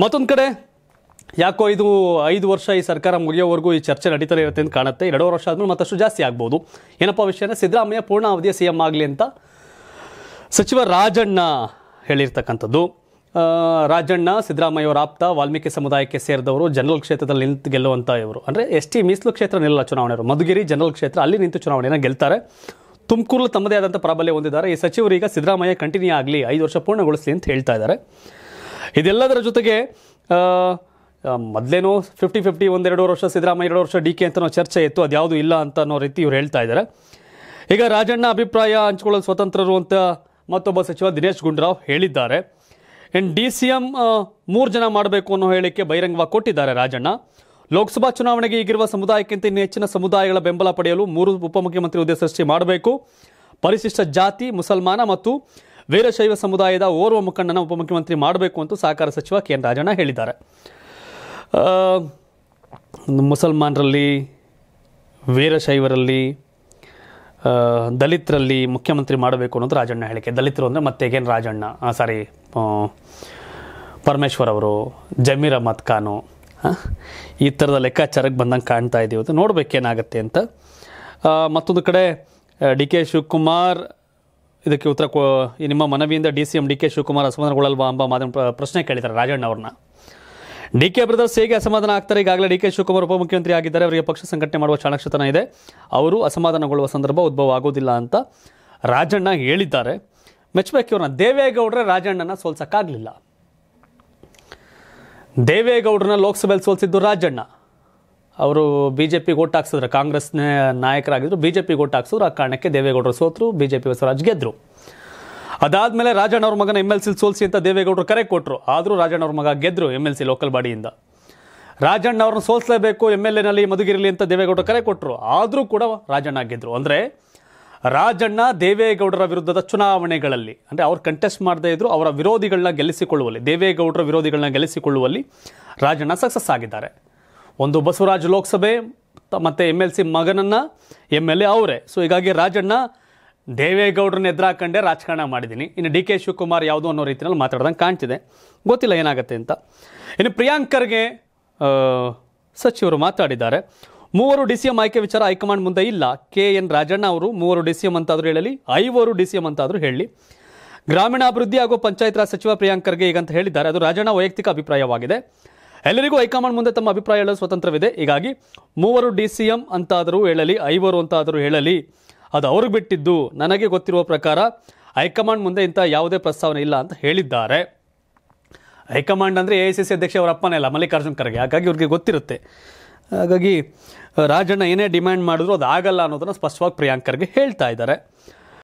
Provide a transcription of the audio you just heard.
ಮತ್ತೊಂದು ಕಡೆ ಯಾಕೋ ಇದು 5 ವರ್ಷ ಈ ಸರ್ಕಾರ ಮುಗಿಯೋವರೆಗೂ ಈ ಚರ್ಚೆ ನಡೀತಾನೆ ಇರುತ್ತೆ ಅಂತ ಕಾಣುತ್ತೆ. 2 ವರ್ಷ ಆದಮೇಲೆ ಮತ್ತಷ್ಟು ಜಾಸ್ತಿ ಆಗಬಹುದು. ಏನಪ್ಪ ವಿಷಯನ ಸಿದ್ದರಾಮಯ್ಯ ಪೂರ್ಣ ಅವಧಿಯ ಸಿಎಂ ಆಗಲಿ ಅಂತ ಸಚಿವ ರಾಜಣ್ಣ ಹೇಳಿರ್ತಕ್ಕಂತದ್ದು. ರಾಜಣ್ಣ ಸಿದ್ದರಾಮಯ್ಯ ಅವರ ಆಪ್ತ, ವಾಲ್ಮೀಕಿ ಸಮುದಾಯಕ್ಕೆ ಸೇರಿದವರು, ಜನರಲ್ ಕ್ಷೇತ್ರದಲ್ಲಿ ನಿಂತು ಗೆಲ್ಲುವಂಥ ಇವರು. ಅಂದರೆ ST ಮೀಸಲು ಕ್ಷೇತ್ರ ನಿಲ್ಲ ಚುನಾವಣೆಯವರು, ಮಧುಗಿರಿ ಜನರಲ್ ಕ್ಷೇತ್ರ ಅಲ್ಲಿ ನಿಂತು ಚುನಾವಣೆಯನ್ನು ಗೆಲ್ತಾರೆ. ತುಮಕೂರು ತಮ್ಮದೇ ಆದಂಥ ಪ್ರಾಬಲ್ಯ ಹೊಂದಿದ್ದಾರೆ. ಈ ಸಚಿವರೀಗ ಸಿದ್ದರಾಮಯ್ಯ ಕಂಟಿನ್ಯೂ ಆಗಲಿ, 5 ವರ್ಷ ಪೂರ್ಣಗೊಳಿಸಲಿ ಅಂತ ಹೇಳ್ತಾ ಇದ್ದಾರೆ. ಇದೆಲ್ಲದರ ಜೊತೆಗೆ ಮೊದಲೇನೋ 50-50 ಒಂದೆರಡು ವರ್ಷ ಸಿದ್ದರಾಮಯ್ಯ, 2 ವರ್ಷ DK ಅಂತನೋ ಚರ್ಚೆ ಇತ್ತು, ಅದು ಯಾವುದೂ ಇಲ್ಲ ಅಂತ ಅನ್ನೋ ರೀತಿ ಇವ್ರು ಹೇಳ್ತಾ ಇದ್ದಾರೆ. ಈಗ ರಾಜಣ್ಣ ಅಭಿಪ್ರಾಯ ಹಂಚ್ಕೊಳ್ಳಲು ಸ್ವತಂತ್ರರು ಅಂತ ಮತ್ತೊಬ್ಬ ಸಚಿವ ದಿನೇಶ್ ಗುಂಡೂರಾವ್ ಹೇಳಿದ್ದಾರೆ. ಇನ್ನು DCM 3 ಜನ ಮಾಡಬೇಕು ಅನ್ನೋ ಹೇಳಿಕೆ ಬಹಿರಂಗವಾಗಿ ಕೊಟ್ಟಿದ್ದಾರೆ ರಾಜಣ್ಣ. ಲೋಕಸಭಾ ಚುನಾವಣೆಗೆ ಈಗಿರುವ ಸಮುದಾಯಕ್ಕಿಂತ ಇನ್ನೂ ಹೆಚ್ಚಿನ ಸಮುದಾಯಗಳ ಬೆಂಬಲ ಪಡೆಯಲು 3 ಉಪಮುಖ್ಯಮಂತ್ರಿ ಹುದ್ದೆ ಸೃಷ್ಟಿ ಮಾಡಬೇಕು. ಪರಿಶಿಷ್ಟ ಜಾತಿ, ಮುಸಲ್ಮಾನ ಮತ್ತು ವೀರಶೈವ ಸಮುದಾಯದ ಓರ್ವ ಮುಖಂಡನ ಉಪಮುಖ್ಯಮಂತ್ರಿ ಮಾಡಬೇಕು ಅಂತ ಸಹಕಾರ ಸಚಿವ KN ರಾಜಣ್ಣ ಹೇಳಿದ್ದಾರೆ. ಮುಸಲ್ಮಾನರಲ್ಲಿ, ವೀರಶೈವರಲ್ಲಿ, ದಲಿತರಲ್ಲಿ ಮುಖ್ಯಮಂತ್ರಿ ಮಾಡಬೇಕು ಅನ್ನೋದು ರಾಜಣ್ಣ ಹೇಳಿಕೆ. ದಲಿತರು ಅಂದರೆ ಮತ್ತೆ KN ರಾಜಣ್ಣ, ಪರಮೇಶ್ವರ್ ಅವರು, ಜಮೀರ್ ಅಹಮದ್ ಖಾನು, ಈ ಥರದ ಲೆಕ್ಕಾಚಾರಕ್ಕೆ ಬಂದಂಗೆ ಕಾಣ್ತಾ ಇದ್ದೀವಿ ಅಂತ, ನೋಡಬೇಕೇನಾಗುತ್ತೆ ಅಂತ. ಮತ್ತೊಂದು ಕಡೆ DK ಶಿವಕುಮಾರ್ ಇದಕ್ಕೆ ಉತ್ತರ ನಿಮ್ಮ ಮನವಿಯಿಂದ DCM DK ಶಿವಕುಮಾರ್ ಅಸಮಾಧಾನಗೊಳ್ಳಲ್ವಾ ಎಂಬ ಪ್ರಶ್ನೆ ಕೇಳಿದ್ದಾರೆ ರಾಜಣ್ಣ ಅವ್ರನ್ನ. DK ಬ್ರದರ್ಸ್ ಹೇಗೆ ಅಸಮಾಧಾನ ಆಗ್ತಾರೆ? ಈಗಾಗಲೇ DK ಶಿವಕುಮಾರ್ ಉಪಮುಖ್ಯಮಂತ್ರಿ ಆಗಿದ್ದಾರೆ, ಅವರಿಗೆ ಪಕ್ಷ ಸಂಘಟನೆ ಮಾಡುವ ಚಾಣಕ್ಷತನ ಇದೆ, ಅವರು ಅಸಮಾಧಾನಗೊಳ್ಳುವ ಸಂದರ್ಭ ಉದ್ಭವ ಆಗೋದಿಲ್ಲ ಅಂತ ರಾಜಣ್ಣ ಹೇಳಿದ್ದಾರೆ. ಮೆಚ್ಚಬೇಕು ಇವ್ರನ್ನ. ದೇವೇಗೌಡರೇ ರಾಜಣ್ಣನ ಸೋಲ್ಸೋಕ್ಕಾಗಲಿಲ್ಲ. ದೇವೇಗೌಡರನ್ನ ಲೋಕಸಭೆಯಲ್ಲಿ ಸೋಲಿಸಿದ್ದು ರಾಜಣ್ಣ. ಅವರು BJPಗೆ ಓಟ್ ಹಾಕ್ಸಿದ್ರು, ಕಾಂಗ್ರೆಸ್ನ ನಾಯಕರಾಗಿದ್ದರು, BJPಗೆ ಓಟ್ ಹಾಕ್ಸಿದ್ರು, ಆ ಕಾರಣಕ್ಕೆ ದೇವೇಗೌಡರು ಸೋತರು, BJP ಬಸವರಾಜ್ ಗೆದ್ದರು. ಅದಾದಮೇಲೆ ರಾಜಣ್ಣ ಅವ್ರ ಮಗನ MLC ಸೋಲಿಸಿ ಅಂತ ದೇವೇಗೌಡರು ಕರೆ ಕೊಟ್ಟರು, ಆದರೂ ರಾಜಣ್ಣ ಅವ್ರ ಮಗ ಗೆದ್ದರು MLC ಲೋಕಲ್ ಬಾಡಿಯಿಂದ. ರಾಜಣ್ಣ ಅವ್ರನ್ನ ಸೋಲಿಸಲೇಬೇಕು MLAನಲ್ಲಿ ಮಧುಗಿರಿಲಿ ಅಂತ ದೇವೇಗೌಡರು ಕರೆ ಕೊಟ್ಟರು, ಆದರೂ ಕೂಡ ರಾಜಣ್ಣ ಗೆದ್ದರು. ಅಂದರೆ ರಾಜಣ್ಣ ದೇವೇಗೌಡರ ವಿರುದ್ಧದ ಚುನಾವಣೆಗಳಲ್ಲಿ, ಅಂದರೆ ಅವ್ರು ಕಂಟೆಸ್ಟ್ ಮಾಡದೇ ಇದ್ದರೂ ಅವರ ವಿರೋಧಿಗಳನ್ನ ಗೆಲ್ಲಿಸಿಕೊಳ್ಳುವಲ್ಲಿ, ದೇವೇಗೌಡರ ವಿರೋಧಿಗಳನ್ನ ಗೆಲ್ಲಿಸಿಕೊಳ್ಳುವಲ್ಲಿ ರಾಜಣ್ಣ ಸಕ್ಸಸ್ ಆಗಿದ್ದಾರೆ. ಒಂದು ಬಸವರಾಜ್ ಲೋಕಸಭೆ ಮತ್ತು MLC ಮಗನನ್ನು MLA ಅವರೇ. ಸೊ ಹೀಗಾಗಿ ರಾಜಣ್ಣ ದೇವೇಗೌಡರನ್ನ ಎದುರಾಕಂಡೇ ರಾಜಕಾರಣ ಮಾಡಿದ್ದೀನಿ, ಇನ್ನು DK ಶಿವಕುಮಾರ್ ಯಾವುದು ಅನ್ನೋ ರೀತಿಯಲ್ಲಿ ಮಾತಾಡ್ದಂಗೆ ಕಾಣ್ತಿದೆ. ಗೊತ್ತಿಲ್ಲ ಏನಾಗುತ್ತೆ ಅಂತ. ಇನ್ನು ಪ್ರಿಯಾಂಕ್ ಖರ್ಗೆ ಸಚಿವರು ಮಾತಾಡಿದ್ದಾರೆ. 3 DCM ಆಯ್ಕೆ ವಿಚಾರ ಹೈಕಮಾಂಡ್ ಮುಂದೆ ಇಲ್ಲ. KN ರಾಜಣ್ಣ ಅವರು 3 DCM ಅಂತಾದರೂ ಹೇಳಲಿ, 5 DCM ಅಂತಾದರೂ ಹೇಳಿ. ಗ್ರಾಮೀಣಾಭಿವೃದ್ಧಿ ಹಾಗೂ ಪಂಚಾಯತ್ ರಾಜ್ ಸಚಿವ ಪ್ರಿಯಾಂಕ್ ಖರ್ಗೆ ಈಗಂತ ಹೇಳಿದ್ದಾರೆ. ಅದು ರಾಜಣ್ಣ ವೈಯಕ್ತಿಕ ಅಭಿಪ್ರಾಯವಾಗಿದೆ. ಎಲ್ಲರಿಗೂ ಹೈಕಮಾಂಡ್ ಮುಂದೆ ತಮ್ಮ ಅಭಿಪ್ರಾಯ ಹೇಳಲು ಸ್ವತಂತ್ರವಿದೆ. ಹೀಗಾಗಿ 3 DCM ಅಂತಾದರೂ ಹೇಳಲಿ, 5 ಅಂತಾದರೂ ಹೇಳಲಿ, ಅದು ಅವ್ರಿಗೆ ಬಿಟ್ಟಿದ್ದು. ನನಗೆ ಗೊತ್ತಿರುವ ಪ್ರಕಾರ ಹೈಕಮಾಂಡ್ ಮುಂದೆ ಇಂಥ ಯಾವುದೇ ಪ್ರಸ್ತಾವನೆ ಇಲ್ಲ ಅಂತ ಹೇಳಿದ್ದಾರೆ. ಹೈಕಮಾಂಡ್ ಅಂದರೆ AICC ಅಧ್ಯಕ್ಷ ಅವರ ಅಪ್ಪನೇ ಅಲ್ಲ, ಮಲ್ಲಿಕಾರ್ಜುನ್ ಖರ್ಗೆ. ಹಾಗಾಗಿ ಇವ್ರಿಗೆ ಗೊತ್ತಿರುತ್ತೆ. ಹಾಗಾಗಿ ರಾಜಣ್ಣ ಏನೇ ಡಿಮ್ಯಾಂಡ್ ಮಾಡಿದ್ರು ಅದು ಆಗಲ್ಲ ಅನ್ನೋದನ್ನು ಸ್ಪಷ್ಟವಾಗಿ ಪ್ರಿಯಾಂಕ್ ಖರ್ಗೆ ಹೇಳ್ತಾ ಇದ್ದಾರೆ.